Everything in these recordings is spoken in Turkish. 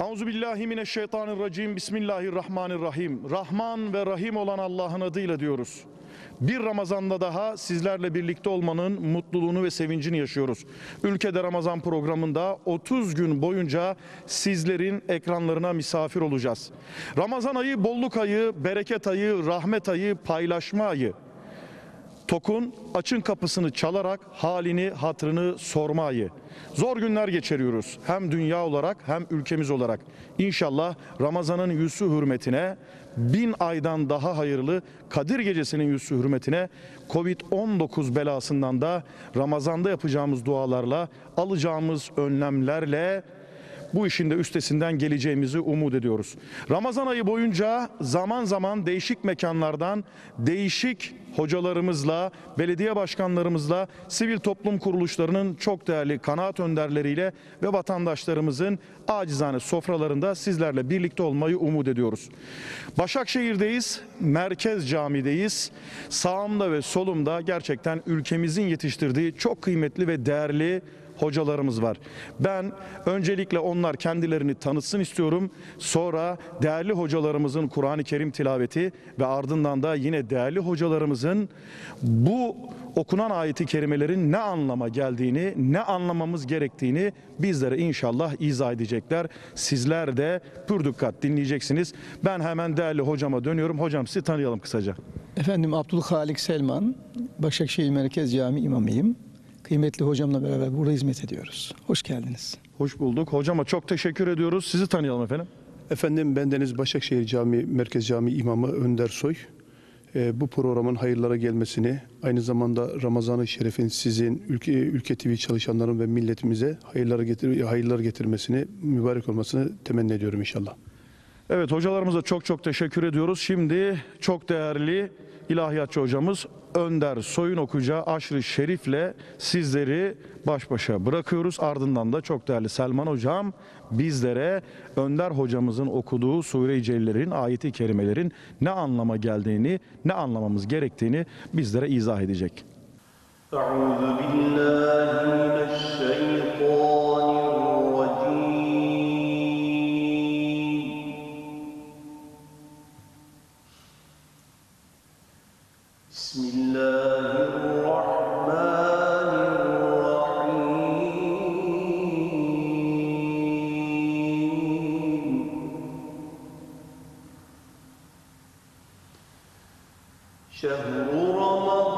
Euzubillahimineşşeytanirracim. Bismillahirrahmanirrahim. Rahman ve Rahim olan Allah'ın adıyla diyoruz. Bir Ramazan'da daha sizlerle birlikte olmanın mutluluğunu ve sevincini yaşıyoruz. Ülke'de Ramazan programında 30 gün boyunca sizlerin ekranlarına misafir olacağız. Ramazan ayı, bolluk ayı, bereket ayı, rahmet ayı, paylaşma ayı. Tokun, açın kapısını çalarak halini, hatrını sorma ayı. Zor günler geçiriyoruz. Hem dünya olarak hem ülkemiz olarak. İnşallah Ramazan'ın yüzü hürmetine, 1000 aydan daha hayırlı Kadir Gecesi'nin yüzü hürmetine, Covid-19 belasından da Ramazan'da yapacağımız dualarla, alacağımız önlemlerle bu işin de üstesinden geleceğimizi umut ediyoruz. Ramazan ayı boyunca zaman zaman değişik mekanlardan, değişik hocalarımızla, belediye başkanlarımızla, sivil toplum kuruluşlarının çok değerli kanaat önderleriyle ve vatandaşlarımızın acizane sofralarında sizlerle birlikte olmayı umut ediyoruz. Başakşehir'deyiz, Merkez Camii'deyiz. Sağımda ve solumda gerçekten ülkemizin yetiştirdiği çok kıymetli ve değerli hocalarımız var. Ben öncelikle onlar kendilerini tanıtsın istiyorum. Sonra değerli hocalarımızın Kur'an-ı Kerim tilaveti ve ardından da yine değerli hocalarımızın bu okunan ayeti kerimelerin ne anlama geldiğini, ne anlamamız gerektiğini bizlere inşallah izah edecekler. Sizler de pür dikkat dinleyeceksiniz. Ben hemen değerli hocama dönüyorum. Hocam sizi tanıyalım kısaca. Efendim, Abdülhalik Selman, Başakşehir Merkez Camii imamıyım. Kıymetli hocamla beraber burada hizmet ediyoruz. Hoş geldiniz. Hoş bulduk. Hocama çok teşekkür ediyoruz. Sizi tanıyalım efendim. Efendim, bendeniz Başakşehir Merkez Camii İmamı Önder Soy. Bu programın hayırlara gelmesini, aynı zamanda Ramazan-ı Şerif'in sizin, Ülke TV çalışanların ve milletimize hayırlar getirmesini, mübarek olmasını temenni ediyorum inşallah. Evet, hocalarımıza çok teşekkür ediyoruz. Şimdi çok değerli ilahiyatçı hocamız Önder Soy'un okuyacağı aşr-ı şerifle sizleri baş başa bırakıyoruz. Ardından da çok değerli Selman hocam bizlere Önder hocamızın okuduğu sure-i celillerin, ayeti kerimelerin ne anlama geldiğini, ne anlamamız gerektiğini bizlere izah edecek. Bismillahirrahmanirrahim. Şehru Ramazan.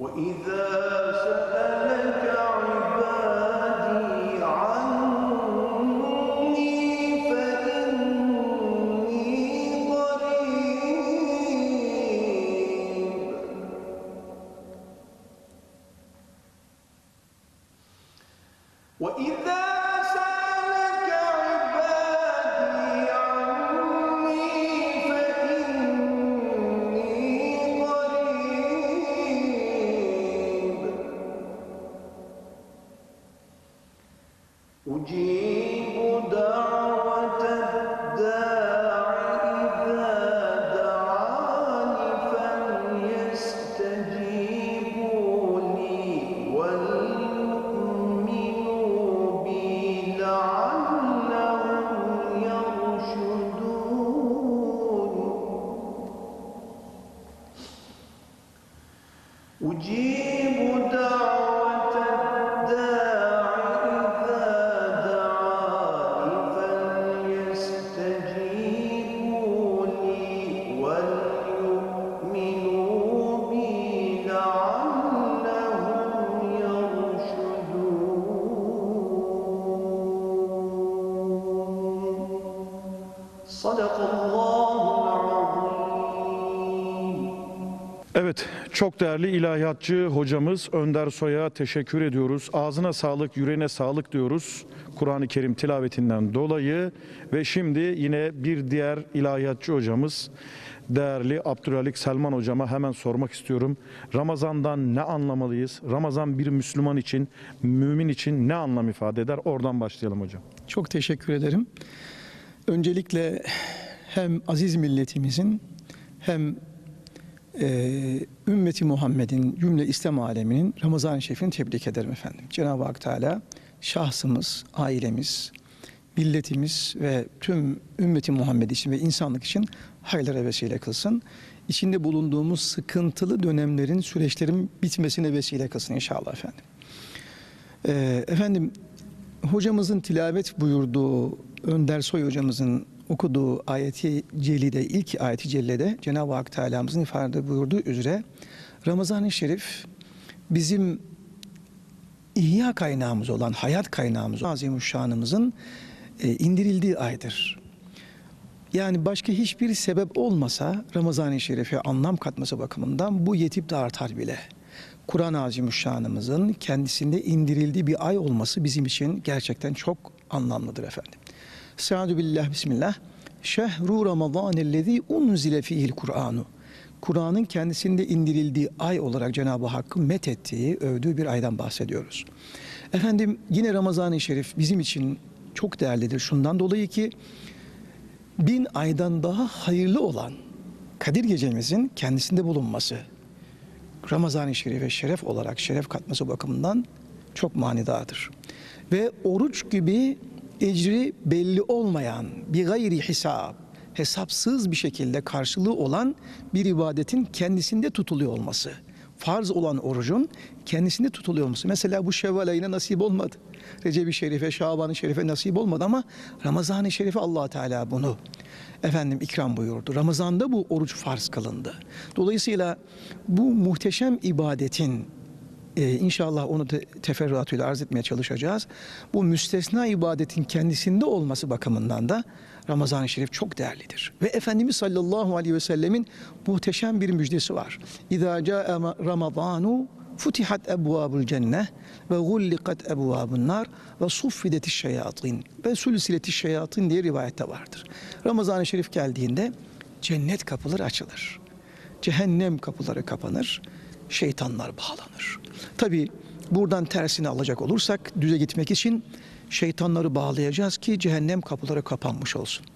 وَإِذَا سَأَلَكَ عِبَادِي عَنِّي Evet, çok değerli ilahiyatçı hocamız Önder Soy'a teşekkür ediyoruz. Ağzına sağlık, yüreğine sağlık diyoruz Kur'an-ı Kerim tilavetinden dolayı. Ve şimdi yine bir diğer ilahiyatçı hocamız, değerli Abdülhalik Selman hocama hemen sormak istiyorum. Ramazan'dan ne anlamalıyız? Ramazan bir Müslüman için, mümin için ne anlam ifade eder? Oradan başlayalım hocam. Çok teşekkür ederim. Öncelikle hem aziz milletimizin hem ümmeti Muhammed'in, cümle İslam aleminin Ramazan-ı Şerif'ini tebrik ederim efendim. Cenab-ı Hak Teala şahsımız, ailemiz, milletimiz ve tüm ümmeti Muhammed için ve insanlık için hayırlara vesile kılsın. İçinde bulunduğumuz sıkıntılı dönemlerin, süreçlerin bitmesine vesile kılsın inşallah efendim. Efendim, hocamızın tilavet buyurduğu, Önder Soy hocamızın okuduğu ayeti celide, ilk ayeti cellede Cenab-ı Hak Teala'mızın ifade buyurduğu üzere Ramazan-ı Şerif bizim ihya kaynağımız olan, hayat kaynağımız olan Nazimüşşan'ımızın indirildiği aydır. Yani başka hiçbir sebep olmasa Ramazan-ı Şerif'e anlam katması bakımından bu yetip de artar bile. Kur'an-ı Azimüşşan'ımızın kendisinde indirildiği bir ay olması bizim için gerçekten çok anlamlıdır efendim. Sa'du billah bismillah. Şehru Ramazanellezî unzile fihil Kur'anu. Kur'an'ın kendisinde indirildiği ay olarak Cenab-ı Hakk'ın methettiği, övdüğü bir aydan bahsediyoruz. Efendim yine Ramazan-ı Şerif bizim için çok değerlidir. Şundan dolayı ki 1000 aydan daha hayırlı olan Kadir Gecemizin kendisinde bulunması, Ramazan-ı Şerif'e şeref olarak şeref katması bakımından çok manidadır. Ve oruç gibi ecri belli olmayan, bir gayri hesap, hesapsız bir şekilde karşılığı olan bir ibadetin kendisinde tutuluyor olması. Farz olan orucun kendisinde tutuluyor olması. Mesela bu Şevval ayına nasip olmadı. Recep-i Şerif'e, Şaban-ı Şerif'e nasip olmadı ama Ramazan-ı Şerif'e Allah Teala bunu efendim ikram buyurdu. Ramazan'da bu oruç farz kılındı. Dolayısıyla bu muhteşem ibadetin, inşallah onu teferruatıyla arz etmeye çalışacağız. Bu müstesna ibadetin kendisinde olması bakımından da Ramazan-ı Şerif çok değerlidir. Ve Efendimiz sallallahu aleyhi ve sellemin muhteşem bir müjdesi var. İzâ câe Ramazanu futihat ebvâbul cenneh ve gullikat ebvâbun nâr ve suffidetiş şeyatîn ve sülsiletiş şeyatîn diye rivayette vardır. Ramazan-ı Şerif geldiğinde cennet kapıları açılır. Cehennem kapıları kapanır. Şeytanlar bağlanır. Tabi buradan tersini alacak olursak düze gitmek için şeytanları bağlayacağız ki cehennem kapıları kapanmış olsun.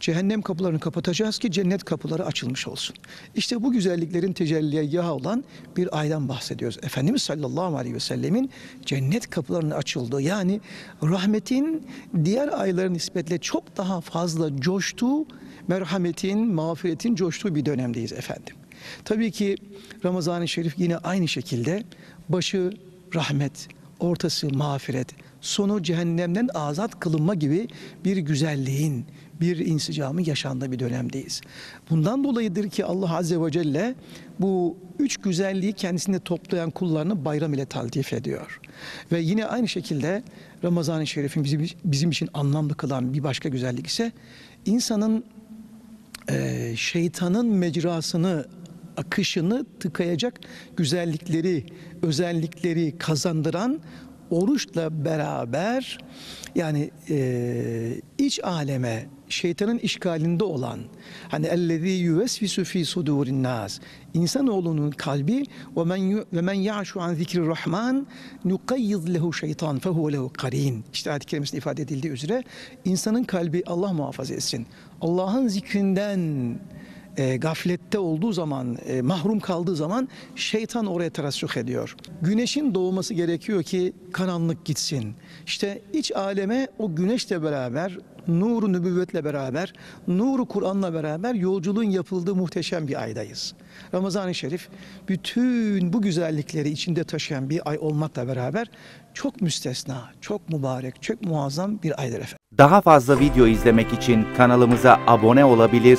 Cehennem kapılarını kapatacağız ki cennet kapıları açılmış olsun. İşte bu güzelliklerin tecelliyahı olan bir aydan bahsediyoruz. Efendimiz sallallahu aleyhi ve sellemin cennet kapılarının açıldığı, yani rahmetin diğer ayların nispetle çok daha fazla coştuğu, merhametin, mağfiretin coştuğu bir dönemdeyiz efendim. Tabii ki Ramazan-ı Şerif yine aynı şekilde başı rahmet, ortası mağfiret, sonu cehennemden azat kılınma gibi bir güzelliğin, bir insicamın yaşandığı bir dönemdeyiz. Bundan dolayıdır ki Allah Azze ve Celle bu üç güzelliği kendisinde toplayan kullarını bayram ile taltif ediyor. Ve yine aynı şekilde Ramazan-ı Şerif'in bizim için anlamlı kılan bir başka güzellik ise insanın şeytanın mecrasını, akışını tıkayacak güzellikleri, özellikleri kazandıran oruçla beraber yani iç aleme, şeytanın işgalinde olan hani ellezî yüvesvisu fî sudûri'n-nâs, insanoğlunun kalbi ve men ya'şu an zikri'r-rahman nuqayyiz lehu şeytan fehuve lehu karin. İşte ayet-i kerimesinde ifade edildiği üzere insanın kalbi, Allah muhafaza etsin, Allah'ın zikrinden gaflette olduğu zaman, mahrum kaldığı zaman şeytan oraya terassuh ediyor. Güneşin doğması gerekiyor ki karanlık gitsin. İşte iç aleme o güneşle beraber, nuru nübüvvetle beraber, nuru Kur'an'la beraber yolculuğun yapıldığı muhteşem bir aydayız. Ramazan-ı Şerif bütün bu güzellikleri içinde taşıyan bir ay olmakla beraber çok müstesna, çok mübarek, çok muazzam bir aydır efendim. Daha fazla video izlemek için kanalımıza abone olabilir,